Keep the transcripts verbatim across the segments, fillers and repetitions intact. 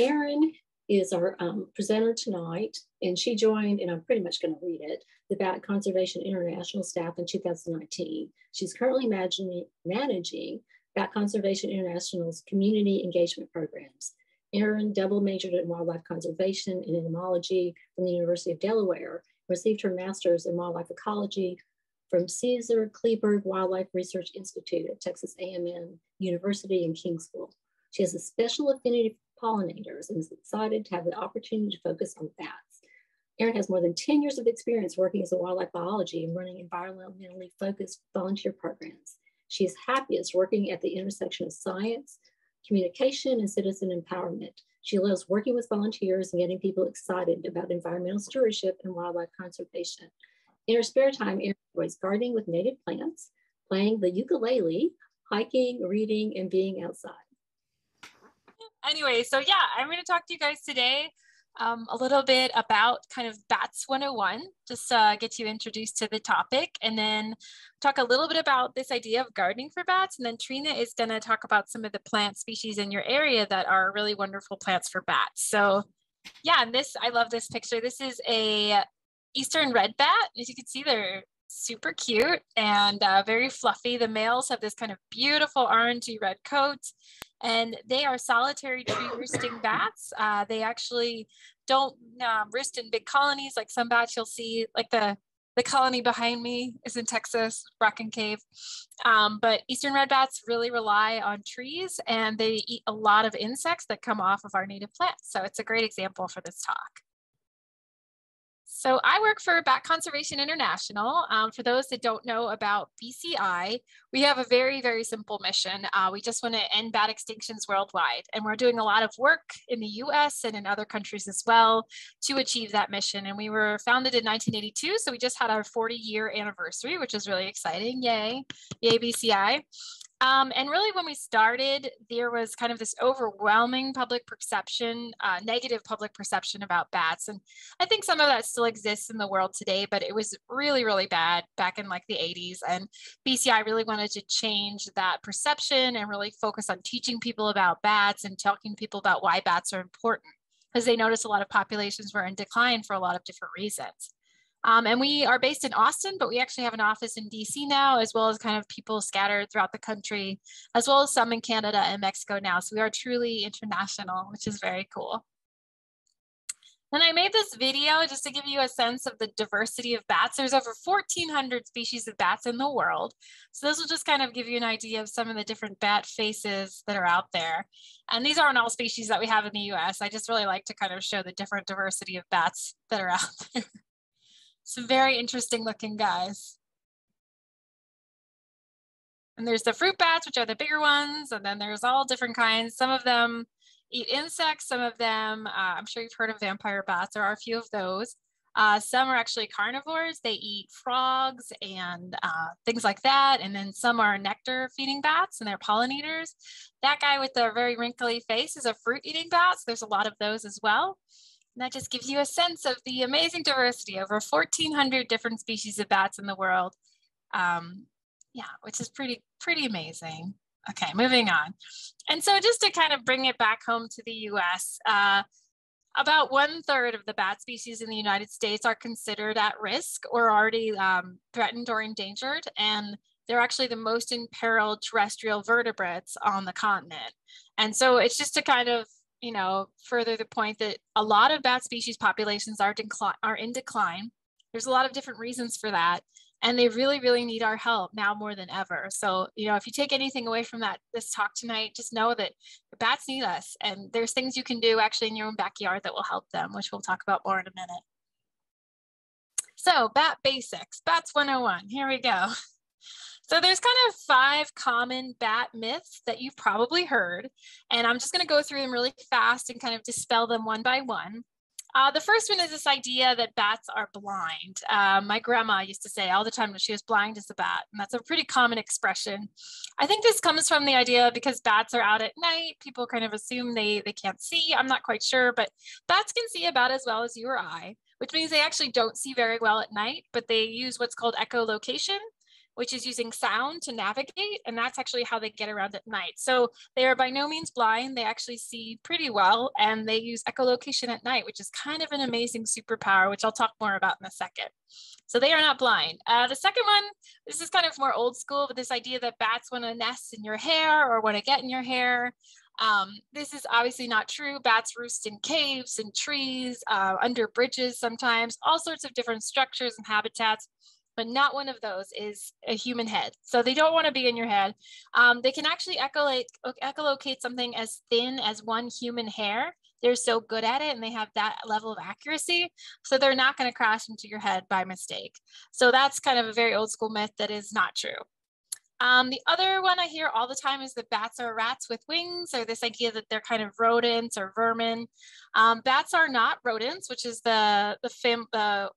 Erin is our um, presenter tonight, and she joined, and I'm pretty much going to read it, the Bat Conservation International staff in two thousand nineteen. She's currently managing, managing Bat Conservation International's community engagement programs. Erin double majored in wildlife conservation and entomology from the University of Delaware, received her master's in wildlife ecology from Cesar Kleberg Wildlife Research Institute at Texas A and M University-Kingsville. She has a special affinity for pollinators and is excited to have the opportunity to focus on bats. Erin has more than ten years of experience working as a wildlife biology and running environmentally focused volunteer programs. She is happiest working at the intersection of science, communication, and citizen empowerment. She loves working with volunteers and getting people excited about environmental stewardship and wildlife conservation. In her spare time, Erin enjoys gardening with native plants, playing the ukulele, hiking, reading, and being outside. Anyway, so yeah, I'm going to talk to you guys today um, a little bit about kind of Bats one oh one, just uh, get you introduced to the topic, and then talk a little bit about this idea of gardening for bats. And then Trina is going to talk about some of the plant species in your area that are really wonderful plants for bats. So yeah, and this, I love this picture. This is a eastern red bat. As you can see, they're super cute and uh, very fluffy. The males have this kind of beautiful orangey red coat, and they are solitary tree roosting bats. Uh, they actually don't uh, roost in big colonies like some bats you'll see, like the the colony behind me is in Texas, Rock and Cave. Um, but eastern red bats really rely on trees, and they eat a lot of insects that come off of our native plants. So it's a great example for this talk. So I work for Bat Conservation International. Um, for those that don't know about B C I, we have a very, very simple mission. Uh, we just want to end bat extinctions worldwide. And we're doing a lot of work in the U S and in other countries as well to achieve that mission. And we were founded in nineteen eighty-two. So we just had our forty year anniversary, which is really exciting. Yay, yay B C I. Um, and really when we started, there was kind of this overwhelming public perception, uh, negative public perception about bats. And I think some of that still exists in the world today, but it was really, really bad back in like the eighties. And B C I really wanted to change that perception and really focus on teaching people about bats and talking to people about why bats are important, because they noticed a lot of populations were in decline for a lot of different reasons. Um, and we are based in Austin, but we actually have an office in D C now, as well as kind of people scattered throughout the country, as well as some in Canada and Mexico now. So we are truly international, which is very cool. And I made this video just to give you a sense of the diversity of bats. There's over fourteen hundred species of bats in the world. So this will just kind of give you an idea of some of the different bat faces that are out there. And these aren't all species that we have in the U S. I just really like to kind of show the different diversity of bats that are out there. Some very interesting looking guys. And there's the fruit bats, which are the bigger ones. And then there's all different kinds. Some of them eat insects. Some of them, uh, I'm sure you've heard of vampire bats. There are a few of those. Uh, some are actually carnivores. They eat frogs and uh, things like that. And then some are nectar feeding bats, and they're pollinators. That guy with the very wrinkly face is a fruit eating bat. So there's a lot of those as well. And that just gives you a sense of the amazing diversity, over fourteen hundred different species of bats in the world. Um, yeah, which is pretty, pretty amazing. Okay, moving on. And so just to kind of bring it back home to the U S, uh, about one third of the bat species in the United States are considered at risk or already um, threatened or endangered. And they're actually the most imperiled terrestrial vertebrates on the continent. And so it's just to kind of, you know, further the point that a lot of bat species populations are, are in decline. There's a lot of different reasons for that. And they really, really need our help now more than ever. So, you know, if you take anything away from that, this talk tonight, just know that bats need us. And there's things you can do actually in your own backyard that will help them, which we'll talk about more in a minute. So bat basics, Bats one oh one, here we go. So there's kind of five common bat myths that you've probably heard, and I'm just going to go through them really fast and kind of dispel them one by one. Uh, the first one is this idea that bats are blind. Uh, my grandma used to say all the time that she was blind as a bat, and that's a pretty common expression. I think this comes from the idea because bats are out at night, people kind of assume they, they can't see. I'm not quite sure, but bats can see about as well as you or I, which means they actually don't see very well at night, but they use what's called echolocation. which is using sound to navigate, and that's actually how they get around at night. So they are by no means blind, they actually see pretty well, and they use echolocation at night, which is kind of an amazing superpower, which I'll talk more about in a second. So they are not blind. Uh, the second one, this is kind of more old school, but this idea that bats want to nest in your hair or want to get in your hair. Um, this is obviously not true. Bats roost in caves and trees, uh, under bridges sometimes, all sorts of different structures and habitats, but not one of those is a human head. So they don't want to be in your head. Um, they can actually echolocate, echolocate something as thin as one human hair. They're so good at it and they have that level of accuracy. So they're not going to crash into your head by mistake. So that's kind of a very old school myth that is not true. Um, the other one I hear all the time is that bats are rats with wings, or this idea that they're kind of rodents or vermin. Um, bats are not rodents, which is the the fam the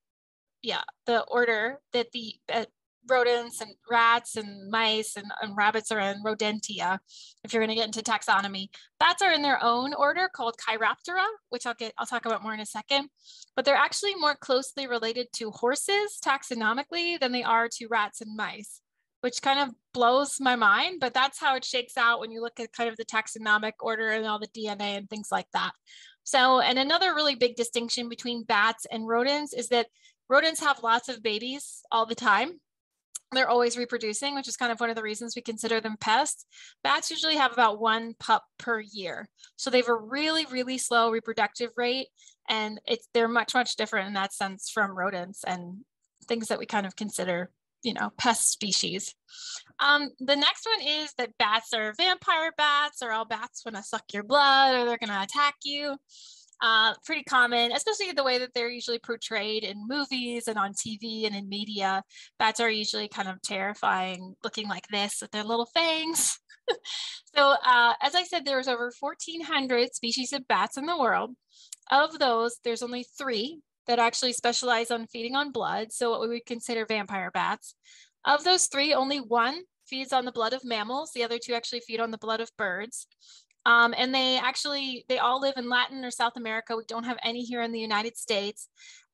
yeah the order that the uh, rodents and rats and mice and, and rabbits are in, Rodentia. If you're going to get into taxonomy, bats are in their own order called Chiroptera, which I'll get I'll talk about more in a second. But they're actually more closely related to horses taxonomically than they are to rats and mice, which kind of blows my mind, but that's how it shakes out when you look at kind of the taxonomic order and all the D N A and things like that. So, and another really big distinction between bats and rodents is that rodents have lots of babies all the time. They're always reproducing, which is kind of one of the reasons we consider them pests. Bats usually have about one pup per year. So they have a really, really slow reproductive rate, and it's, they're much, much different in that sense from rodents and things that we kind of consider, you know, pest species. Um, the next one is that bats are vampire bats, or all bats want to suck your blood, or they're going to attack you. Uh, pretty common, especially the way that they're usually portrayed in movies and on T V and in media. Bats are usually kind of terrifying, looking like this with their little fangs. So uh, as I said, there's over fourteen hundred species of bats in the world. Of those, there's only three that actually specialize on feeding on blood, so what we would consider vampire bats. Of those three, only one feeds on the blood of mammals. The other two actually feed on the blood of birds. Um, and they actually, they all live in Latin or South America. We don't have any here in the United States.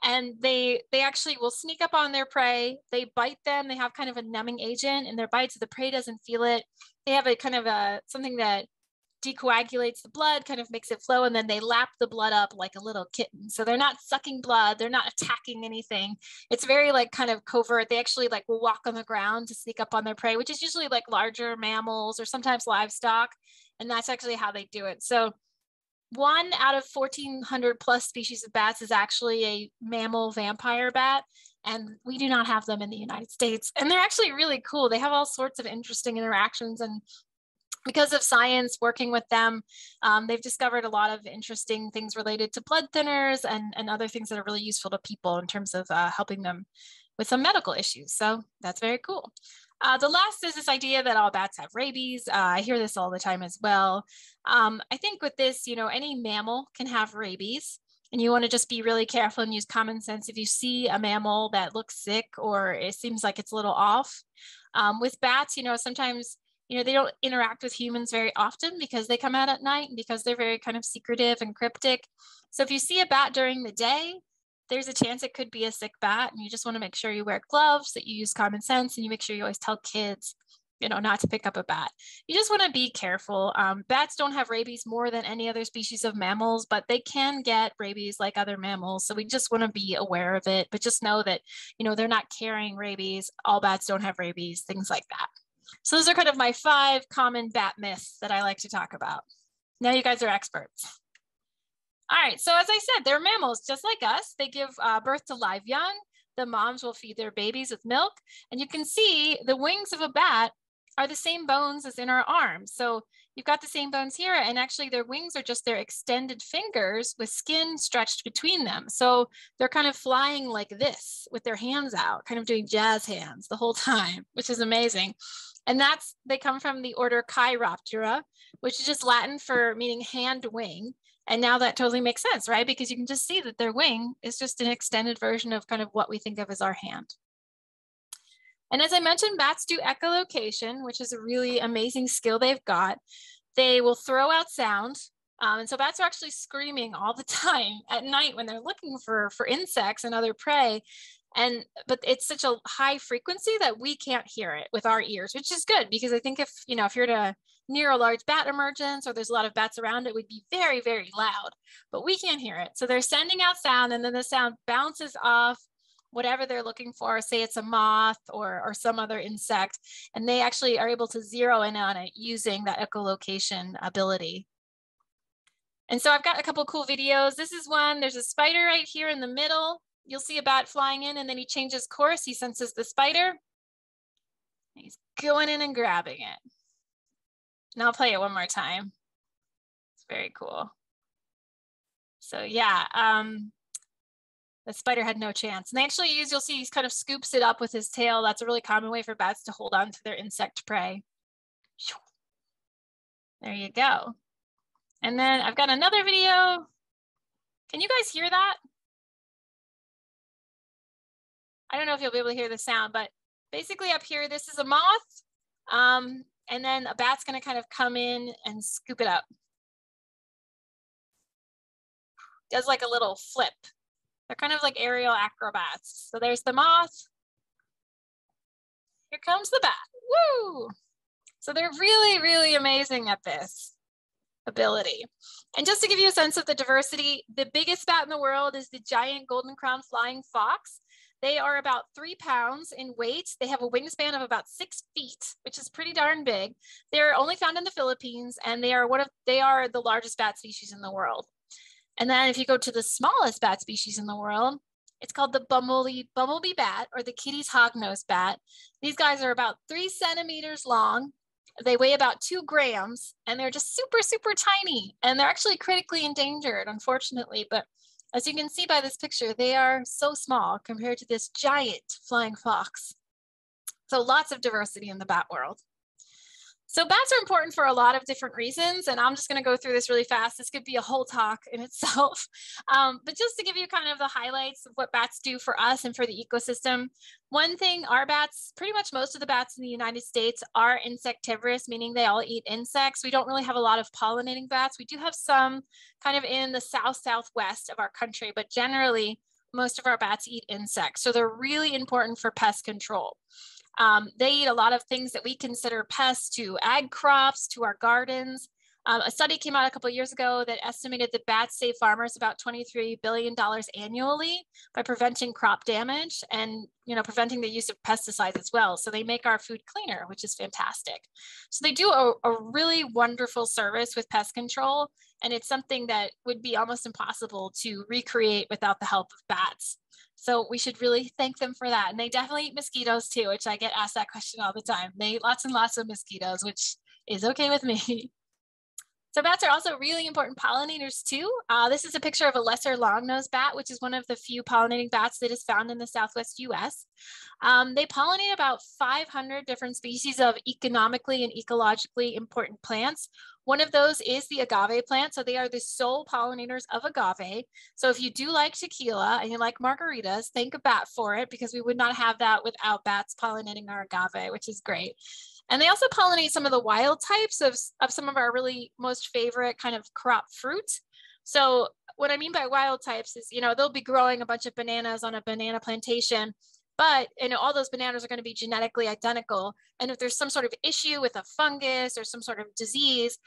And they, they actually will sneak up on their prey. They bite them. They have kind of a numbing agent in their bites. The prey doesn't feel it. They have a kind of a, something that decoagulates the blood, kind of makes it flow, and then they lap the blood up like a little kitten. So they're not sucking blood, they're not attacking anything. It's very like kind of covert. They actually like will walk on the ground to sneak up on their prey, which is usually like larger mammals or sometimes livestock, and that's actually how they do it. So one out of fourteen hundred plus species of bats is actually a mammal vampire bat, and we do not have them in the United States. And they're actually really cool. They have all sorts of interesting interactions, and because of science working with them, um, they've discovered a lot of interesting things related to blood thinners and, and other things that are really useful to people in terms of uh, helping them with some medical issues. So that's very cool. Uh, the last is this idea that all bats have rabies. Uh, I hear this all the time as well. Um, I think with this, you know, any mammal can have rabies. And you want to just be really careful and use common sense if you see a mammal that looks sick or it seems like it's a little off. Um, with bats, you know, sometimes you know, they don't interact with humans very often because they come out at night and because they're very kind of secretive and cryptic. So if you see a bat during the day, there's a chance it could be a sick bat, and you just want to make sure you wear gloves, that you use common sense, and you make sure you always tell kids, you know, not to pick up a bat. You just want to be careful. Um, bats don't have rabies more than any other species of mammals, but they can get rabies like other mammals. So we just want to be aware of it, but just know that, you know, they're not carrying rabies. All bats don't have rabies, things like that. So those are kind of my five common bat myths that I like to talk about. Now you guys are experts. All right, so as I said, they're mammals just like us. They give uh, birth to live young. The moms will feed their babies with milk. And you can see the wings of a bat are the same bones as in our arms. So you've got the same bones here, and actually their wings are just their extended fingers with skin stretched between them. So they're kind of flying like this with their hands out, kind of doing jazz hands the whole time, which is amazing. And that's, they come from the order Chiroptera, which is just Latin for meaning hand wing. And now that totally makes sense, right? Because you can just see that their wing is just an extended version of kind of what we think of as our hand. And as I mentioned, bats do echolocation, which is a really amazing skill they've got. They will throw out sound. Um, and so bats are actually screaming all the time at night when they're looking for, for insects and other prey. And, but it's such a high frequency that we can't hear it with our ears, which is good, because I think if, you know, if you're to near a large bat emergence or there's a lot of bats around, it would be very, very loud, but we can't hear it. So they're sending out sound, and then the sound bounces off whatever they're looking for, say it's a moth or, or some other insect, and they actually are able to zero in on it using that echolocation ability. And so I've got a couple cool videos. This is one, there's a spider right here in the middle. You'll see a bat flying in, and then he changes course. He senses the spider. He's going in and grabbing it. And I'll play it one more time. It's very cool. So yeah, um, the spider had no chance. And they actually use, you'll see he kind of scoops it up with his tail. That's a really common way for bats to hold on to their insect prey. There you go. And then I've got another video. Can you guys hear that? I don't know if you'll be able to hear the sound, but basically up here, this is a moth. Um, and then a bat's gonna kind of come in and scoop it up. Does like a little flip. They're kind of like aerial acrobats. So there's the moth. Here comes the bat, woo! So they're really, really amazing at this ability. And just to give you a sense of the diversity, the biggest bat in the world is the giant golden crowned flying fox. They are about three pounds in weight. They have a wingspan of about six feet, which is pretty darn big. They're only found in the Philippines, and they are one of they are the largest bat species in the world. And then if you go to the smallest bat species in the world, it's called the bumblebee, bumblebee bat, or the kitty's hognose bat. These guys are about three centimeters long. They weigh about two grams, and they're just super, super tiny. And they're actually critically endangered, unfortunately, but as you can see by this picture, they are so small compared to this giant flying fox. So lots of diversity in the bat world. So bats are important for a lot of different reasons, and I'm just gonna go through this really fast. This could be a whole talk in itself. Um, but just to give you kind of the highlights of what bats do for us and for the ecosystem. One thing, our bats, pretty much most of the bats in the United States are insectivorous, meaning they all eat insects. We don't really have a lot of pollinating bats. We do have some kind of in the south, southwest of our country, but generally most of our bats eat insects. So they're really important for pest control. Um, they eat a lot of things that we consider pests, to ag crops, to our gardens. Um, a study came out a couple of years ago that estimated that bats save farmers about twenty-three billion dollars annually by preventing crop damage and, you know, preventing the use of pesticides as well. So they make our food cleaner, which is fantastic. So they do a, a really wonderful service with pest control, and it's something that would be almost impossible to recreate without the help of bats. So we should really thank them for that. And they definitely eat mosquitoes too, which I get asked that question all the time. They eat lots and lots of mosquitoes, which is okay with me. So bats are also really important pollinators too. Uh, this is a picture of a lesser long-nosed bat, which is one of the few pollinating bats that is found in the Southwest U S. Um, they pollinate about five hundred different species of economically and ecologically important plants. One of those is the agave plant. So they are the sole pollinators of agave. So if you do like tequila and you like margaritas, thank a bat for it, because we would not have that without bats pollinating our agave, which is great. And they also pollinate some of the wild types of, of some of our really most favorite kind of crop fruit. So what I mean by wild types is, you know, they'll be growing a bunch of bananas on a banana plantation, but you know, all those bananas are going to be genetically identical. And if there's some sort of issue with a fungus or some sort of disease,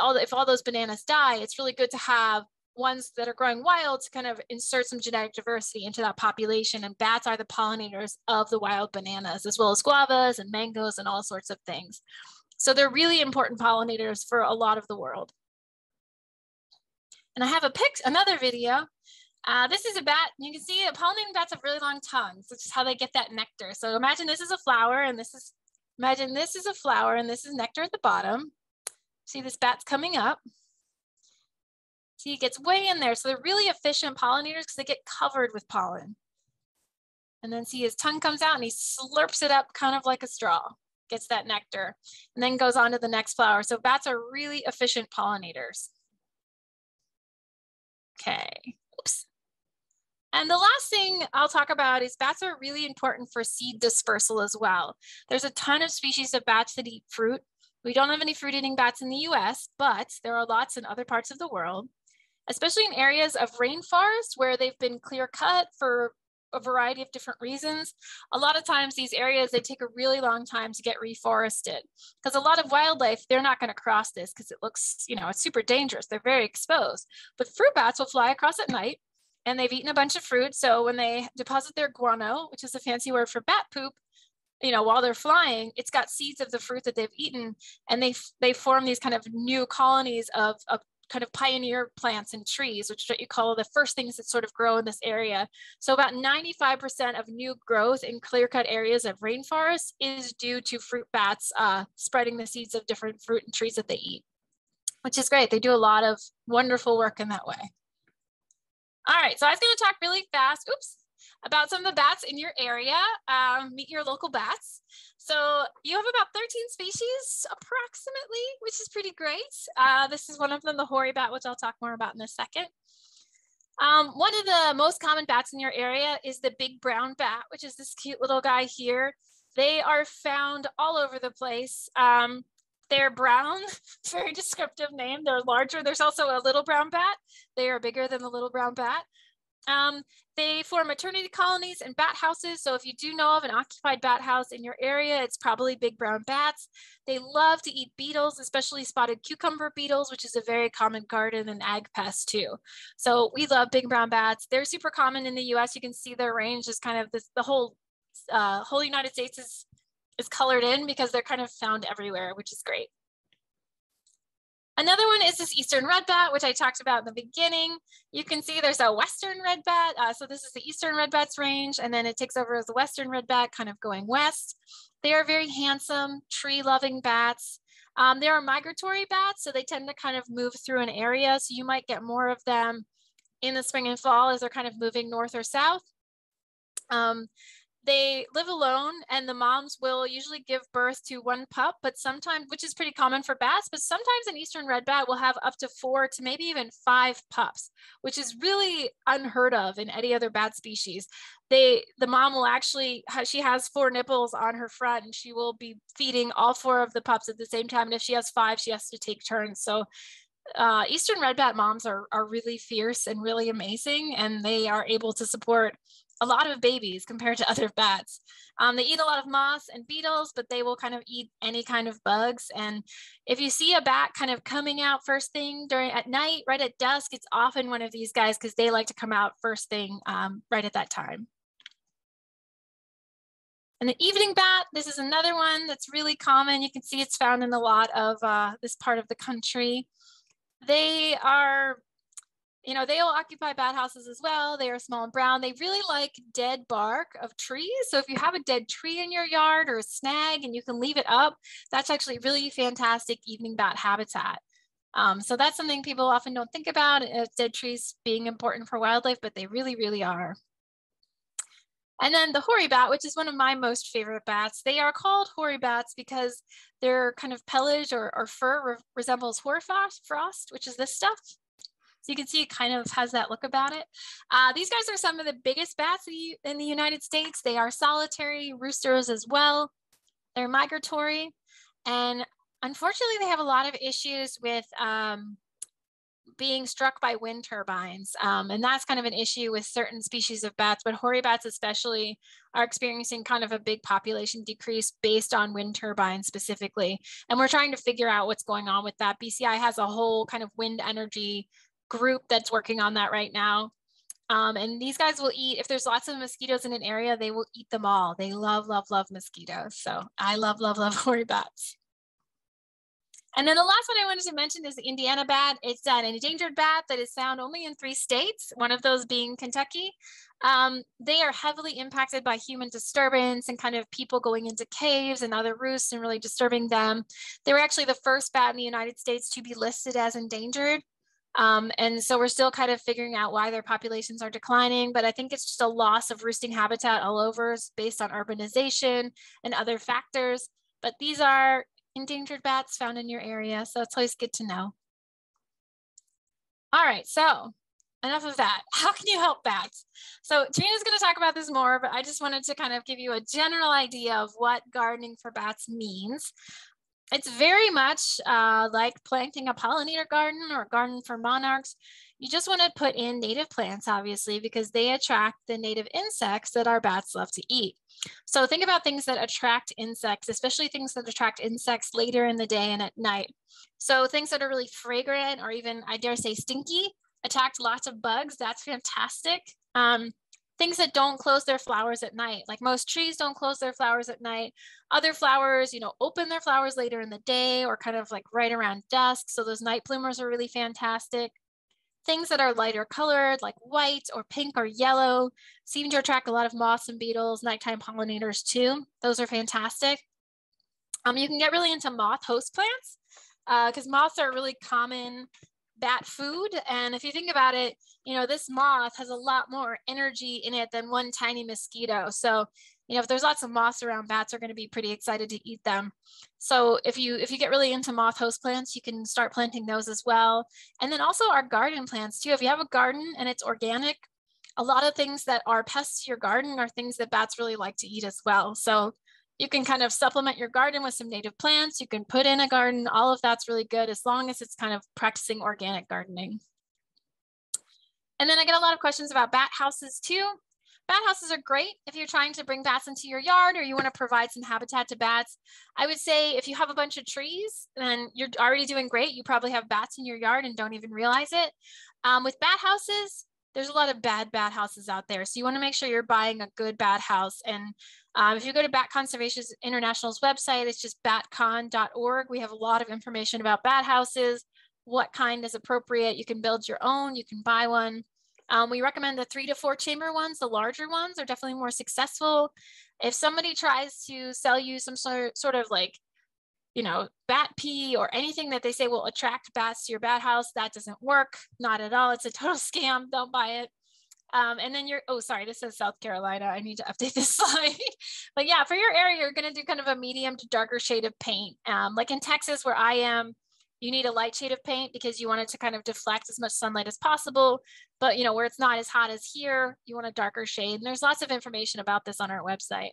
all the, if all those bananas die, it's really good to have ones that are growing wild to kind of insert some genetic diversity into that population. And bats are the pollinators of the wild bananas, as well as guavas and mangoes and all sorts of things. So they're really important pollinators for a lot of the world. And I have a pic, another video. Uh, this is a bat. You can see pollinating bats have really long tongues, which is how they get that nectar. So imagine this is a flower, and this is, imagine this is a flower, and this is nectar at the bottom. See, this bat's coming up. See, it gets way in there. So they're really efficient pollinators because they get covered with pollen. And then see, his tongue comes out and he slurps it up kind of like a straw, gets that nectar, and then goes on to the next flower. So bats are really efficient pollinators. Okay, oops. And the last thing I'll talk about is bats are really important for seed dispersal as well. There's a ton of species of bats that eat fruit. We don't have any fruit-eating bats in the U S, but there are lots in other parts of the world, especially in areas of rainforest where they've been clear cut for a variety of different reasons. A lot of times these areas, they take a really long time to get reforested because a lot of wildlife, they're not going to cross this because it looks, you know, it's super dangerous. They're very exposed, but fruit bats will fly across at night and they've eaten a bunch of fruit. So when they deposit their guano, which is a fancy word for bat poop, you know, while they're flying, it's got seeds of the fruit that they've eaten, and they they form these kind of new colonies of, of kind of pioneer plants and trees, which is what you call the first things that sort of grow in this area. So about ninety-five percent of new growth in clear-cut areas of rainforests is due to fruit bats uh, spreading the seeds of different fruit and trees that they eat, which is great. They do a lot of wonderful work in that way. All right, so I was going to talk really fast. Oops. About some of the bats in your area. Um, meet your local bats. So you have about thirteen species approximately, which is pretty great. Uh, this is one of them, the hoary bat, which I'll talk more about in a second. Um, one of the most common bats in your area is the big brown bat, which is this cute little guy here. They are found all over the place. Um, They're brown, very descriptive name. They're larger. There's also a little brown bat. They are bigger than the little brown bat. Um, they form maternity colonies and bat houses. So if you do know of an occupied bat house in your area, it's probably big brown bats. They love to eat beetles, especially spotted cucumber beetles, which is a very common garden and ag pest too. So we love big brown bats. They're super common in the U S. You can see their range is kind of this, the whole, uh, whole United States is is colored in because they're kind of found everywhere, which is great. Another one is this eastern red bat, which I talked about in the beginning. You can see there's a western red bat. Uh, so this is the eastern red bat's range, and then it takes over as the western red bat, kind of going west. They are very handsome, tree-loving bats. Um, they are migratory bats, so they tend to kind of move through an area. So you might get more of them in the spring and fall as they're kind of moving north or south. Um, They live alone, and the moms will usually give birth to one pup, but sometimes, which is pretty common for bats, but sometimes an eastern red bat will have up to four to maybe even five pups, which is really unheard of in any other bat species. They, the mom will actually, she has four nipples on her front, and she will be feeding all four of the pups at the same time. And if she has five, she has to take turns. So uh, eastern red bat moms are, are really fierce and really amazing, and they are able to support a lot of babies compared to other bats. Um, they eat a lot of moss and beetles, but they will kind of eat any kind of bugs. And if you see a bat kind of coming out first thing during at night, right at dusk, it's often one of these guys because they like to come out first thing um, right at that time. And the evening bat, this is another one that's really common. You can see it's found in a lot of uh, this part of the country. They are You know, they will occupy bat houses as well. They are small and brown. They really like dead bark of trees. So if you have a dead tree in your yard or a snag and you can leave it up, that's actually really fantastic evening bat habitat. Um, so that's something people often don't think about, uh, dead trees being important for wildlife, but they really, really are. And then the hoary bat, which is one of my most favorite bats. They are called hoary bats because their kind of pelage or, or fur re resembles hoarfrost, which is this stuff. So you can see it kind of has that look about it. Uh, these guys are some of the biggest bats in the United States. They are solitary roosters as well. They're migratory. And unfortunately, they have a lot of issues with um, being struck by wind turbines. Um, and that's kind of an issue with certain species of bats, but hoary bats especially are experiencing kind of a big population decrease based on wind turbines specifically. And we're trying to figure out what's going on with that. B C I has a whole kind of wind energy group that's working on that right now. Um, and these guys will eat, if there's lots of mosquitoes in an area, they will eat them all. They love, love, love mosquitoes. So I love, love, love hoary bats. And then the last one I wanted to mention is the Indiana bat. It's an endangered bat that is found only in three states, one of those being Kentucky. Um, they are heavily impacted by human disturbance and kind of people going into caves and other roosts and really disturbing them. They were actually the first bat in the United States to be listed as endangered. Um, and so we're still kind of figuring out why their populations are declining, but I think it's just a loss of roosting habitat all over based on urbanization and other factors. But these are endangered bats found in your area, so it's always good to know. All right, so enough of that. How can you help bats? So Trina's going to talk about this more, but I just wanted to kind of give you a general idea of what gardening for bats means. It's very much uh, like planting a pollinator garden or a garden for monarchs. You just want to put in native plants, obviously, because they attract the native insects that our bats love to eat. So think about things that attract insects, especially things that attract insects later in the day and at night. So things that are really fragrant or even, I dare say, stinky, attract lots of bugs. That's fantastic. Um, Things that don't close their flowers at night, like most trees don't close their flowers at night. Other flowers, you know, open their flowers later in the day or kind of like right around dusk. So those night bloomers are really fantastic. Things that are lighter colored, like white or pink or yellow, seem to attract a lot of moths and beetles, nighttime pollinators too. Those are fantastic. Um, you can get really into moth host plants because uh, moths are really common bat food. And if you think about it, you know, this moth has a lot more energy in it than one tiny mosquito. So, you know, if there's lots of moths around, bats are going to be pretty excited to eat them. So if you if you get really into moth host plants, you can start planting those as well. And then also our garden plants too. If you have a garden and it's organic, a lot of things that are pests to your garden are things that bats really like to eat as well. So you can kind of supplement your garden with some native plants. You can put in a garden. All of that's really good as long as it's kind of practicing organic gardening. And then I get a lot of questions about bat houses too. Bat houses are great if you're trying to bring bats into your yard or you want to provide some habitat to bats. I would say if you have a bunch of trees, then you're already doing great. You probably have bats in your yard and don't even realize it. Um, with bat houses, there's a lot of bad bat houses out there. So you want to make sure you're buying a good bat house. And um, if you go to Bat Conservation International's website, it's just bat con dot org. We have a lot of information about bat houses, what kind is appropriate. You can build your own, you can buy one. Um, we recommend the three to four chamber ones. The larger ones are definitely more successful. If somebody tries to sell you some sort sort of like, you know, bat pea or anything that they say will attract bats to your bat house, that doesn't work. Not at all. It's a total scam. Don't buy it. Um, and then you're, oh, sorry, this is South Carolina. I need to update this slide. But yeah, for your area, you're going to do kind of a medium to darker shade of paint. Um, like in Texas, where I am, you need a light shade of paint because you want it to kind of deflect as much sunlight as possible. But, you know, where it's not as hot as here, you want a darker shade. And there's lots of information about this on our website.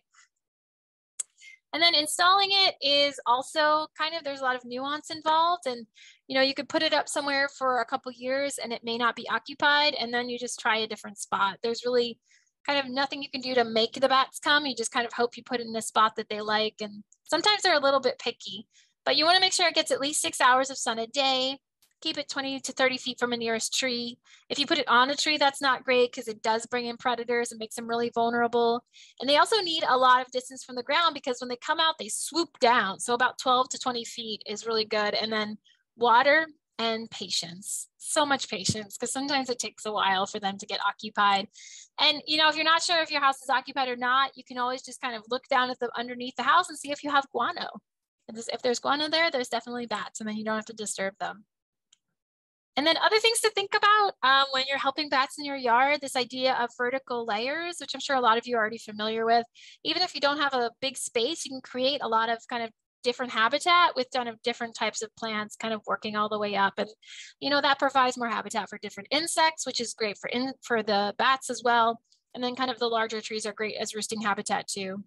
And then installing it is also kind of, there's a lot of nuance involved, and you know, you could put it up somewhere for a couple years and it may not be occupied, and then you just try a different spot. There's really kind of nothing you can do to make the bats come. You just kind of hope you put it in a spot that they like, and sometimes they're a little bit picky, but you want to make sure it gets at least six hours of sun a day. Keep it twenty to thirty feet from a nearest tree. If you put it on a tree, that's not great because it does bring in predators and makes them really vulnerable. And they also need a lot of distance from the ground because when they come out, they swoop down. So about twelve to twenty feet is really good. And then water and patience. So much patience, because sometimes it takes a while for them to get occupied. And you know, if you're not sure if your house is occupied or not, you can always just kind of look down at the underneath the house and see if you have guano. If there's guano there, there's definitely bats, and then you don't have to disturb them. And then other things to think about um, when you're helping bats in your yard, this idea of vertical layers, which I'm sure a lot of you are already familiar with. Even if you don't have a big space, you can create a lot of kind of different habitat with kind of different types of plants kind of working all the way up. And, you know, that provides more habitat for different insects, which is great for, in, for the bats as well. And then kind of the larger trees are great as roosting habitat too.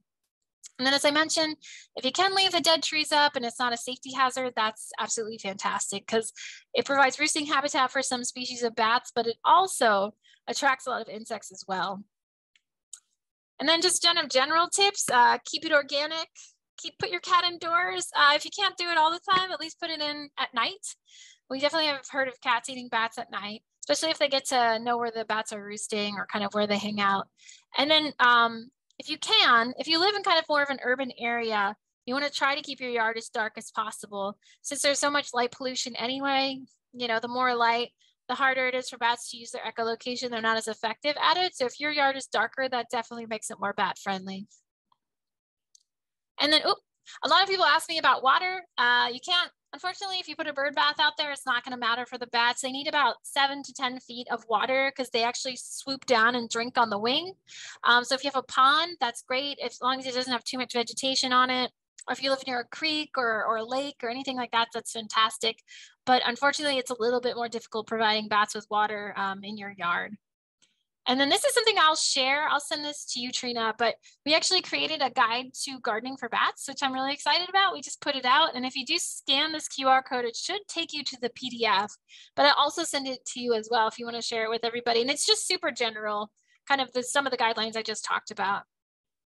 And then as I mentioned, if you can leave the dead trees up and it's not a safety hazard, that's absolutely fantastic because it provides roosting habitat for some species of bats, but it also attracts a lot of insects as well. And then just general, general tips, uh, keep it organic, keep put your cat indoors. Uh, if you can't do it all the time, at least put it in at night. We definitely have heard of cats eating bats at night, especially if they get to know where the bats are roosting or kind of where they hang out. And then, um, if you can, if you live in kind of more of an urban area, you want to try to keep your yard as dark as possible. Since there's so much light pollution anyway, you know, the more light, the harder it is for bats to use their echolocation. They're not as effective at it. So if your yard is darker, that definitely makes it more bat friendly. And then, oh, a lot of people ask me about water. Uh, you can't, unfortunately, if you put a bird bath out there, it's not going to matter for the bats. They need about seven to ten feet of water because they actually swoop down and drink on the wing. Um, so if you have a pond, that's great, as long as it doesn't have too much vegetation on it. Or if you live near a creek or, or a lake or anything like that, that's fantastic. But unfortunately, it's a little bit more difficult providing bats with water um, in your yard. And then this is something I'll share. I'll send this to you, Trina, but we actually created a guide to gardening for bats, which I'm really excited about. We just put it out. And if you do scan this Q R code, it should take you to the P D F, but I'll also send it to you as well if you want to share it with everybody. And it's just super general, kind of the, some of the guidelines I just talked about.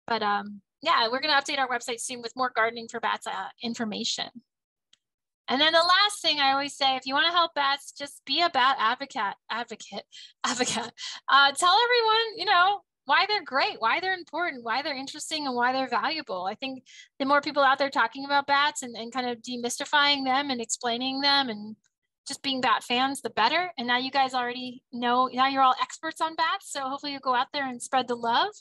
But um, yeah, we're going to update our website soon with more gardening for bats uh, information. And then the last thing I always say, if you want to help bats, just be a bat advocate, advocate, advocate. Uh, tell everyone, you know, why they're great, why they're important, why they're interesting, and why they're valuable. I think the more people out there talking about bats and, and kind of demystifying them and explaining them and just being bat fans, the better. And now you guys already know, now you're all experts on bats. So hopefully you go out there and spread the love.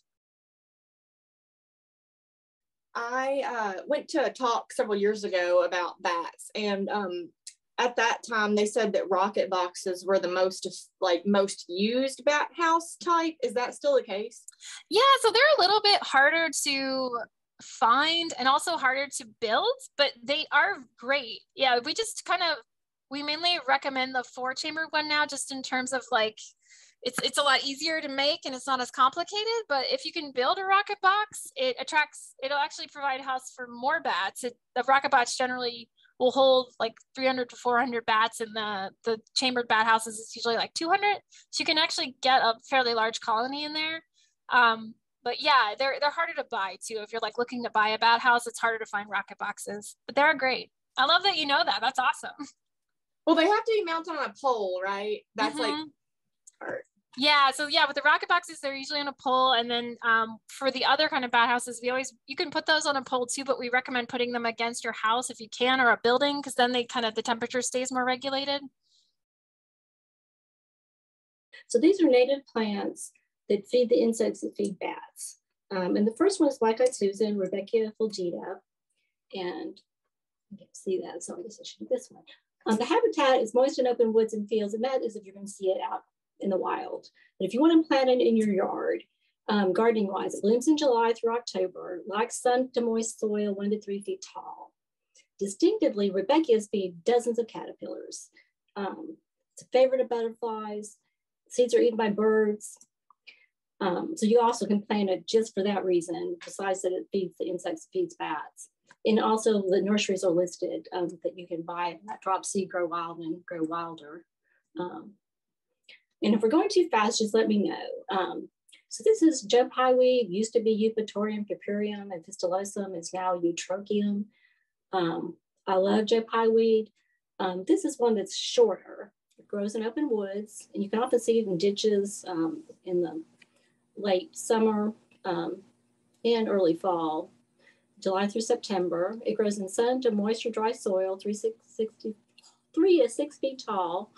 I uh, went to a talk several years ago about bats, and um, at that time they said that rocket boxes were the most like most used bat house type. Is that still the case? Yeah, so they're a little bit harder to find and also harder to build, but they are great. Yeah, we just kind of, we mainly recommend the four chamber one now, just in terms of like, It's, it's a lot easier to make and it's not as complicated, but if you can build a rocket box, it attracts, it'll actually provide a house for more bats. It, the rocket box generally will hold like three hundred to four hundred bats, and the, the chambered bat houses is usually like two hundred. So you can actually get a fairly large colony in there. Um, but yeah, they're, they're harder to buy too. If you're like looking to buy a bat house, it's harder to find rocket boxes, but they're great. I love that you know that, that's awesome. Well, they have to be mounted on a pole, right? That's mm-hmm. like hard. Yeah, so yeah, with the rocket boxes, they're usually on a pole. And then um, for the other kind of bat houses, we always, you can put those on a pole too, but we recommend putting them against your house if you can, or a building, because then they kind of, the temperature stays more regulated. So these are native plants that feed the insects that feed bats. Um, and the first one is black-eyed Susan, Rudbeckia fulgida. And you can see that, so I guess I should do this one. Um, the habitat is moist and open woods and fields, and that is if you're going to see it out in the wild. But if you want to plant it in your yard, um, gardening wise, it blooms in July through October, lacks sun to moist soil, one to three feet tall. Distinctively, Rudbeckias feed dozens of caterpillars. Um, it's a favorite of butterflies. Seeds are eaten by birds. Um, so you also can plant it just for that reason, besides that it feeds the insects, it feeds bats. And also the nurseries are listed um, that you can buy and that drop seed, grow wild, and grow wilder. Um, And if we're going too fast, just let me know. Um, so this is jump highweed, used to be Eupatorium, Capurium, and Pistillosum. It's now Eutrochium. Um, I love jump highweed. Um, this is one that's shorter. It grows in open woods, and you can often see it in ditches um, in the late summer um, and early fall, July through September. It grows in sun to moist or dry soil, three, six, six, three to six feet tall.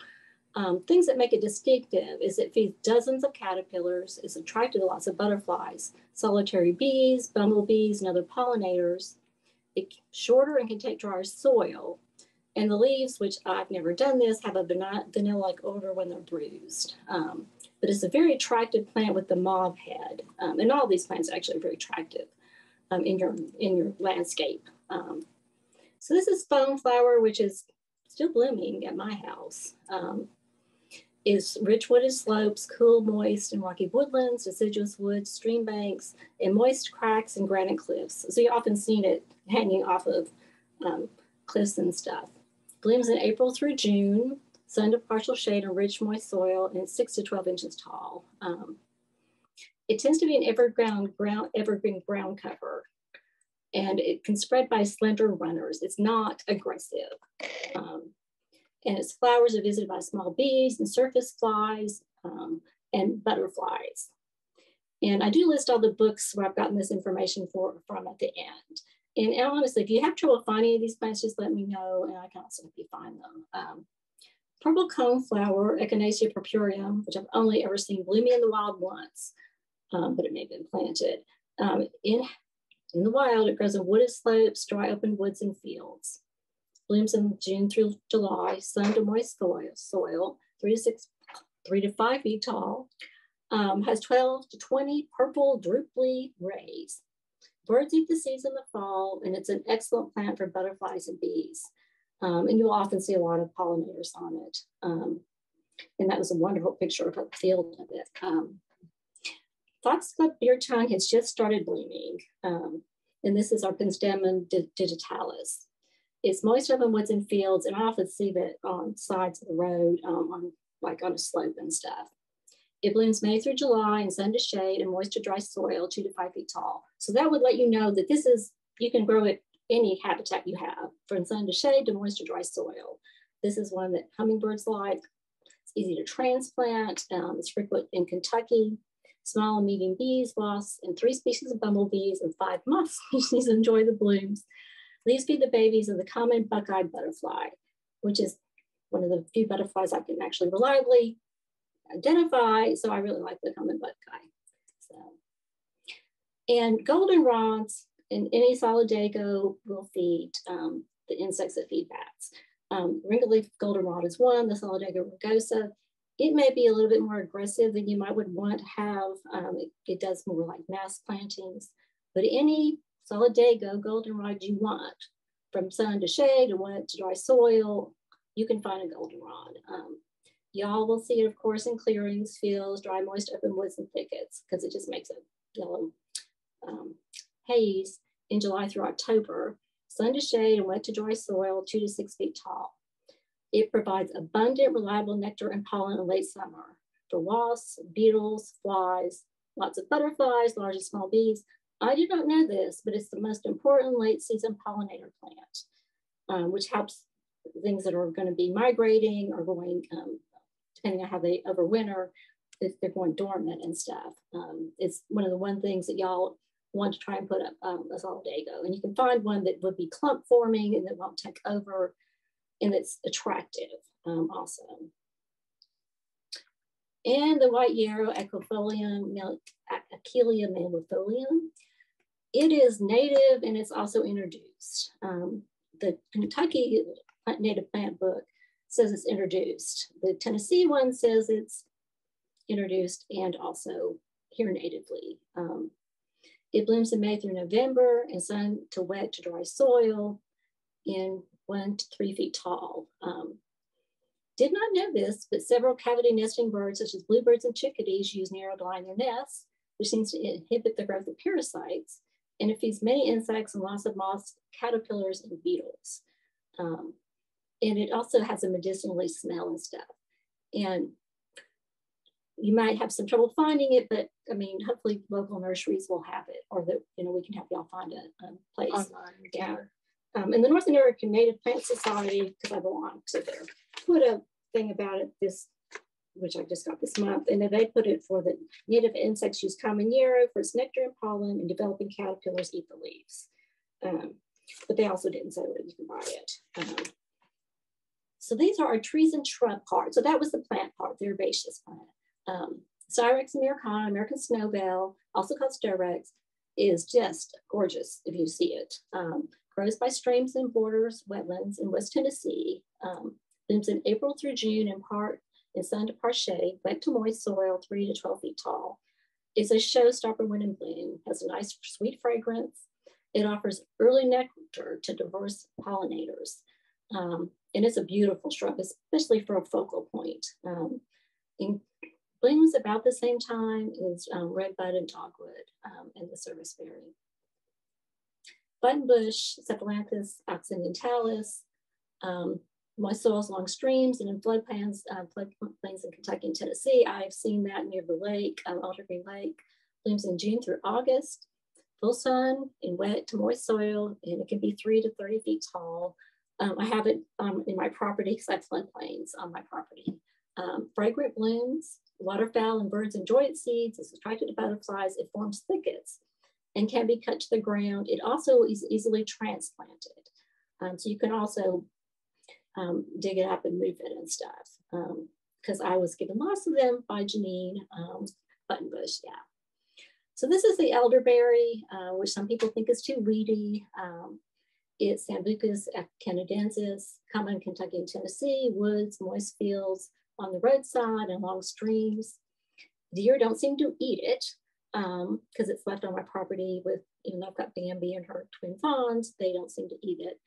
Um, things that make it distinctive is it feeds dozens of caterpillars, it's attracted to lots of butterflies, solitary bees, bumblebees, and other pollinators. It's shorter and can take drier soil. And the leaves, which I've never done this, have a vanilla-like odor when they're bruised. Um, but it's a very attractive plant with the mauve head. Um, and all these plants are actually very attractive um, in your, in your landscape. Um, so this is foam flower, which is still blooming at my house. Um, is rich wooded slopes, cool, moist, and rocky woodlands, deciduous woods, stream banks, and moist cracks and granite cliffs. So you've often seen it hanging off of um, cliffs and stuff. Blooms in April through June, sun to partial shade and rich, moist soil, and it's six to twelve inches tall. Um, it tends to be an everground ground, evergreen ground cover, and it can spread by slender runners. It's not aggressive. Um, And its flowers are visited by small bees and surface flies um, and butterflies. And I do list all the books where I've gotten this information for, from at the end. And, and honestly, if you have trouble finding these plants, just let me know and I can also help you find them. Um, purple cone flower, Echinacea purpureum, which I've only ever seen blooming in the wild once, um, but it may have been planted. Um, in, in the wild, it grows in wooded slopes, dry open woods and fields. Blooms in June through July, sun to moist soil, soil three to six, three to five feet tall, um, has twelve to twenty purple drooply rays. Birds eat the seeds in the fall, and it's an excellent plant for butterflies and bees. Um, and you'll often see a lot of pollinators on it. Um, and that was a wonderful picture of a field of it. Um, Foxglove beer tongue has just started blooming, um, and this is our Penstemon digitalis. It's most of them woods and fields, and I often see that on sides of the road, um, on, like on a slope and stuff. It blooms May through July in sun to shade and moist to dry soil, two to five feet tall. So that would let you know that this is, you can grow it any habitat you have, from sun to shade to moist to dry soil. This is one that hummingbirds like. It's easy to transplant. Um, it's frequent in Kentucky. Small and medium bees, wasps, and three species of bumblebees and five moth species enjoy the blooms. These feed the babies of the common buck-eyed butterfly, which is one of the few butterflies I can actually reliably identify. So I really like the common buckeye. So, and goldenrods and any solidago will feed um, the insects that feed bats. Um, Ringleleaf goldenrod is one. The Solidago rugosa. It may be a little bit more aggressive than you might would want to have. Um, it, it does more like mass plantings, but any Solidago goldenrod you want, from sun to shade and wet to dry soil, you can find a goldenrod. Um, Y'all will see it, of course, in clearings, fields, dry, moist, open woods, and thickets, because it just makes a yellow um, haze in July through October. Sun to shade and wet to dry soil, two to six feet tall. It provides abundant, reliable nectar and pollen in late summer for wasps, beetles, flies, lots of butterflies, large and small bees. I did not know this, but it's the most important late season pollinator plant, um, which helps things that are going to be migrating or going, um, depending on how they overwinter, if they're going dormant and stuff. Um, it's one of the one things that y'all want to try and put up um, a Solidago. And you can find one that would be clump forming and that won't take over, and it's attractive um, also. And the white yarrow, Achillea millefolium, it is native and it's also introduced. Um, the Kentucky native plant book says it's introduced. The Tennessee one says it's introduced and also here natively. Um, it blooms in May through November in sun to wet to dry soil in one to three feet tall. Um, did not know this, but several cavity nesting birds, such as bluebirds and chickadees, use narrow to line their nests, which seems to inhibit the growth of parasites, and it feeds many insects and lots of moths, caterpillars, and beetles. Um, and it also has a medicinally smell and stuff. And you might have some trouble finding it, but I mean, hopefully local nurseries will have it, or that, you know, we can have y'all find a, a place. Online, yeah. Yeah. Um, and the North American Native Plant Society, because I belong to their, put a thing about it this, which I just got this month, and they put it for the native insects use common yarrow for its nectar and pollen, and developing caterpillars eat the leaves. Um, but they also didn't say where you can buy it. Um, so these are our trees and shrub part. So that was the plant part, the herbaceous plant. Um, Styrax americana, American snowbell, also called Styrax, is just gorgeous if you see it. Um, grows by streams and borders, wetlands in West Tennessee. Um, blooms in April through June in part in sun to part shade, wet to moist soil, three to twelve feet tall. It's a showstopper when in bloom, has a nice sweet fragrance. It offers early nectar to diverse pollinators. Um, and it's a beautiful shrub, especially for a focal point. Um, and blooms about the same time as um, redbud and dogwood um, and the serviceberry. Buttonbush, Cephalanthus occidentalis, um, moist soils along streams and in floodplains, uh, floodplains in Kentucky and Tennessee. I've seen that near the lake, um, Alder Green Lake. Blooms in June through August, full sun in wet to moist soil, and it can be three to thirty feet tall. Um, I have it um, in my property because I have floodplains on my property. Um, fragrant blooms, waterfowl and birds enjoy its seeds. It's attracted to butterflies. It forms thickets and can be cut to the ground. It also is easily transplanted. Um, so you can also um, dig it up and move it and stuff. Um, Cause I was given lots of them by Janine um, Buttonbush, yeah. So this is the elderberry, uh, which some people think is too weedy. Um, it's Sambucus canadensis, common in Kentucky and Tennessee, woods, moist fields, on the roadside and along streams. Deer don't seem to eat it, because um, it's left on my property with, you know, I've got Bambi and her twin fawns, they don't seem to eat it.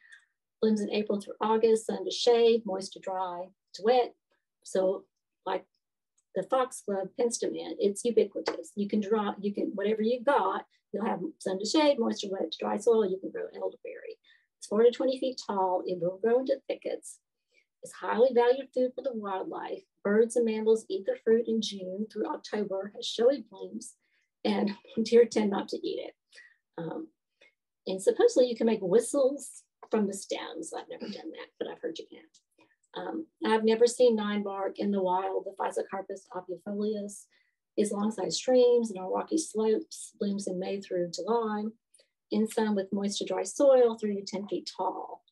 Blooms in April through August, sun to shade, moist to dry, to wet. So like the foxglove penstemon, it's ubiquitous. You can draw, you can, whatever you've got, you'll have sun to shade, moisture, wet, dry soil, you can grow elderberry. It's four to twenty feet tall, it will grow into thickets. It's highly valued food for the wildlife. Birds and mammals eat the fruit in June through October, has showy blooms, and deer tend not to eat it. Um, and supposedly you can make whistles from the stems. I've never done that, but I've heard you can. Um, I've never seen nine bark in the wild. The Physocarpus opulifolius is alongside streams and on rocky slopes, blooms in May through July, in sun with moisture dry soil, three to ten feet tall.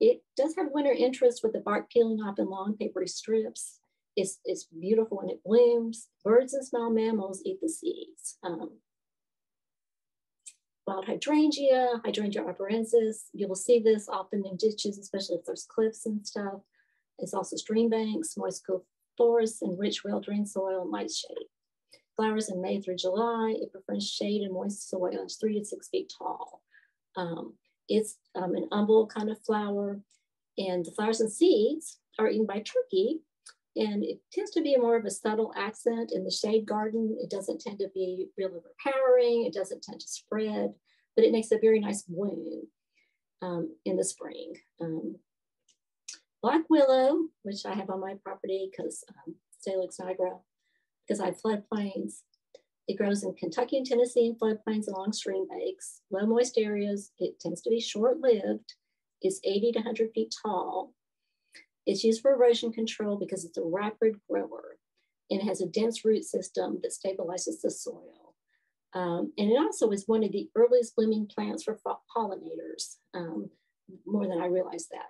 It does have winter interest with the bark peeling off in long papery strips. It's, it's beautiful when it blooms. Birds and small mammals eat the seeds. Um, wild hydrangea, Hydrangea arborescens, you will see this often in ditches, especially if there's cliffs and stuff. It's also stream banks, moist cool forests, and rich, well-drained soil and light shade. Flowers in May through July. It prefers shade and moist soil. It's three to six feet tall. Um, it's um, an umbel kind of flower, and the flowers and seeds are eaten by turkey, and it tends to be more of a subtle accent in the shade garden. It doesn't tend to be real overpowering. It doesn't tend to spread, but it makes a very nice bloom um, in the spring. Um, Black willow, which I have on my property because um, Salix nigra, because I have floodplains. It grows in Kentucky and Tennessee in floodplains along stream banks, low moist areas. It tends to be short-lived. It's eighty to one hundred feet tall. It's used for erosion control because it's a rapid grower, and it has a dense root system that stabilizes the soil. Um, and it also is one of the earliest blooming plants for pollinators, um, more than I realized that.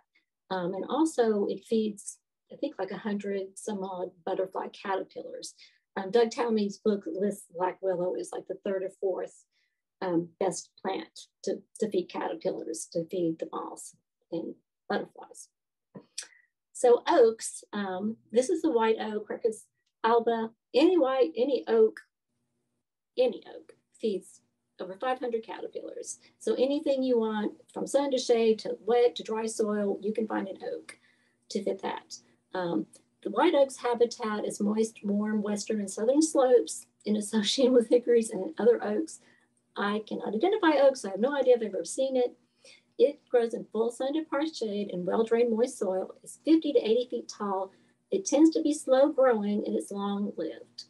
Um, and also it feeds, I think like a hundred some odd butterfly caterpillars. Um, Doug Talmead's book lists black willow as like the third or fourth um, best plant to, to feed caterpillars, to feed the moths and butterflies. So oaks, um, this is the white oak, Quercus alba. Any white, any oak, any oak feeds over five hundred caterpillars. So anything you want, from sun to shade to wet to dry soil, you can find an oak to fit that. Um, the white oak's habitat is moist, warm, western and southern slopes in association with hickories and other oaks. I cannot identify oaks, so I have no idea if I've ever seen it. It grows in full sun to part shade and well-drained moist soil. It's fifty to eighty feet tall. It tends to be slow growing and it's long-lived.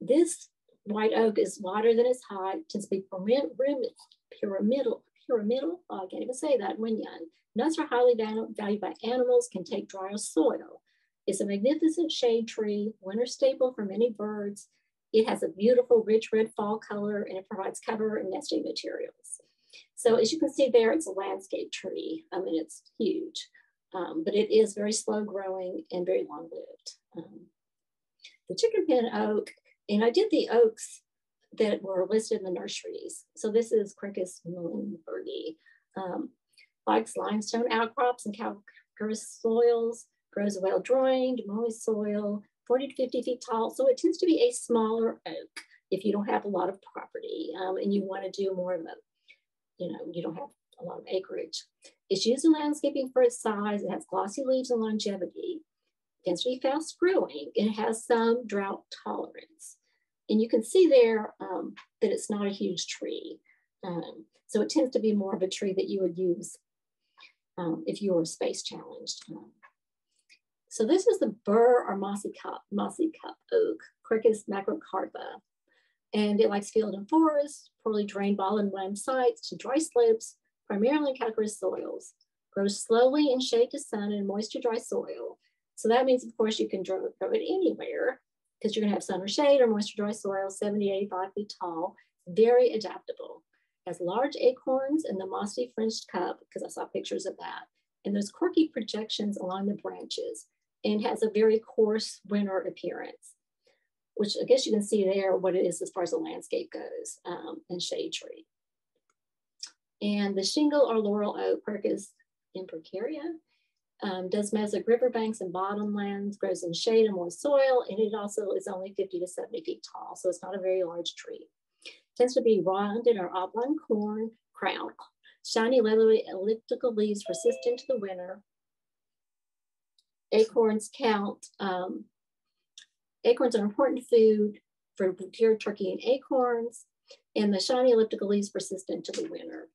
This white oak is wider than its height, tends to be pyramidal, pyramidal, oh, I can't even say that when young. Nuts are highly valued by animals, can take drier soil. It's a magnificent shade tree, winter staple for many birds. It has a beautiful rich red fall color, and it provides cover and nesting materials. So as you can see there, it's a landscape tree. I mean, it's huge, um, but it is very slow growing and very long lived. Um, the chicken pen oak, and I did the oaks that were listed in the nurseries. So this is Quercus millenbergi. Um, likes limestone outcrops and calcareous soils, grows well-drained, moist soil, forty to fifty feet tall. So it tends to be a smaller oak if you don't have a lot of property um, and you want to do more of a, you know, you don't have a lot of acreage. It's used in landscaping for its size. It has glossy leaves and longevity. Tends to be fast growing. It has some drought tolerance. And you can see there um, that it's not a huge tree. Um, so it tends to be more of a tree that you would use um, if you were space challenged. Um, so this is the burr or mossy cup, mossy cup oak, Quercus macrocarpa. And it likes field and forest, poorly drained ball and worm sites to dry slopes, primarily calcareous soils. Grows slowly in shade to sun and moisture dry soil. So that means, of course, you can grow it anywhere because you're going to have sun or shade or moisture dry soil, seventy to eighty-five feet tall, very adaptable. Has large acorns and the mossy fringed cup, because I saw pictures of that, and those quirky projections along the branches, and has a very coarse winter appearance, which I guess you can see there what it is as far as the landscape goes um, and shade tree. And the shingle or laurel oak, Quercus imprecaria, Um, does mesic riverbanks and bottomlands, grows in shade and moist soil, and it also is only fifty to seventy feet tall, so it's not a very large tree. Tends to be rounded or oblong corn, crown, shiny leathery elliptical leaves persist into the winter. Acorns count um, Acorns are important food for deer, turkey, and acorns, and the shiny elliptical leaves persist into the winter.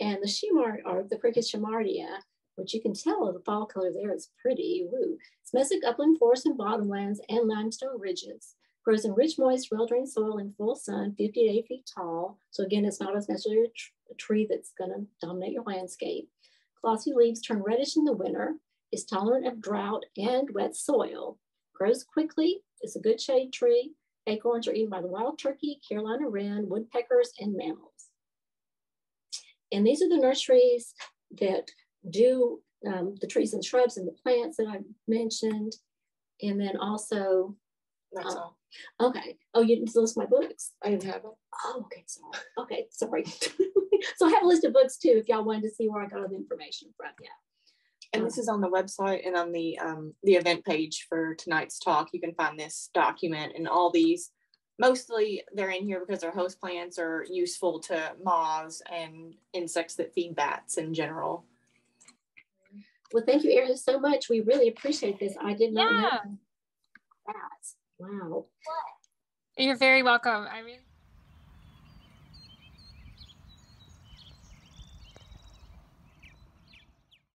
And the shimar, or the Quercus shimardia, which you can tell the fall color there is pretty, woo. It's domestic upland forests and bottomlands and limestone ridges. Grows in rich, moist, well-drained soil in full sun, fifty to eighty feet tall. So again, it's not as necessarily a tree that's gonna dominate your landscape. Glossy leaves turn reddish in the winter, is tolerant of drought and wet soil. Grows quickly, it's a good shade tree. Acorns are eaten by the wild turkey, Carolina wren, woodpeckers, and mammals. And these are the nurseries that do um, the trees and shrubs and the plants that I mentioned. And then also, that's um, all. Okay. Oh, you didn't list my books. I didn't have it. Oh, okay. Sorry. Okay. Sorry. So I have a list of books too, if y'all wanted to see where I got all the information from. Yeah. And um, this is on the website and on the um, the event page for tonight's talk. You can find this document and all these. Mostly they're in here because their host plants are useful to moths and insects that feed bats in general. Well, thank you, Erin, so much. We really appreciate this. I did not yeah. know that. Wow. You're very welcome. I mean.